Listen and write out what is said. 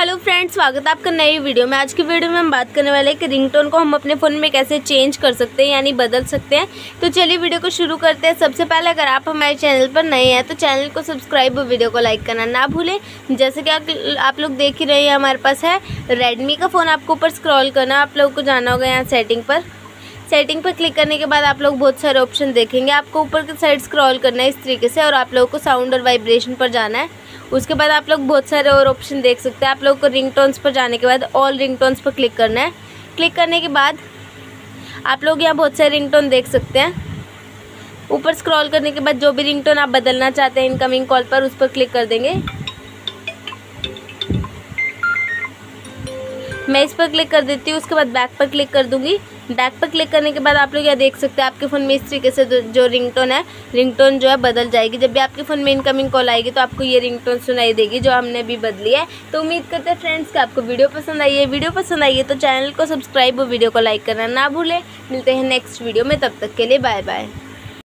Hello friends, स्वागत है आपका नई वीडियो में। आज की वीडियो में हम बात करने वाले हैं कि रिंगटोन को हम अपने फ़ोन में कैसे चेंज कर सकते हैं यानी बदल सकते हैं। तो चलिए वीडियो को शुरू करते हैं। सबसे पहले अगर आप हमारे चैनल पर नए हैं तो चैनल को सब्सक्राइब और वीडियो को लाइक करना ना भूलें। जैसे कि आप लोग देख ही रहे हैं, हमारे पास है रेडमी का फ़ोन। आपको ऊपर स्क्रॉल करना, आप लोगों को जाना होगा यहाँ सेटिंग पर क्लिक करने के बाद आप लोग बहुत सारे ऑप्शन देखेंगे। आपको ऊपर की साइड स्क्रॉल करना है इस तरीके से और आप लोगों को साउंड और वाइब्रेशन पर जाना है। उसके बाद आप लोग बहुत सारे और ऑप्शन देख सकते हैं। आप लोगों को रिंगटोन्स पर जाने के बाद ऑल रिंगटोन्स पर क्लिक करना है। क्लिक करने के बाद आप लोग यहाँ बहुत सारे रिंगटोन देख सकते हैं। ऊपर स्क्रॉल करने के बाद जो भी रिंगटोन आप बदलना चाहते हैं इनकमिंग कॉल पर, उस पर क्लिक कर देंगे। मैं इस पर क्लिक कर देती हूँ। उसके बाद बैक पर क्लिक कर दूँगी। बैक पर क्लिक करने के बाद आप लोग यह देख सकते हैं आपके फ़ोन में इस तरीके से जो रिंगटोन जो है बदल जाएगी। जब भी आपके फ़ोन में इनकमिंग कॉल आएगी तो आपको ये रिंगटोन सुनाई देगी जो हमने अभी बदली है। तो उम्मीद करते हैं फ्रेंड्स कि आपको वीडियो पसंद आई है तो चैनल को सब्सक्राइब और वीडियो को लाइक करना ना भूलें। मिलते हैं नेक्स्ट वीडियो में, तब तक के लिए बाय बाय।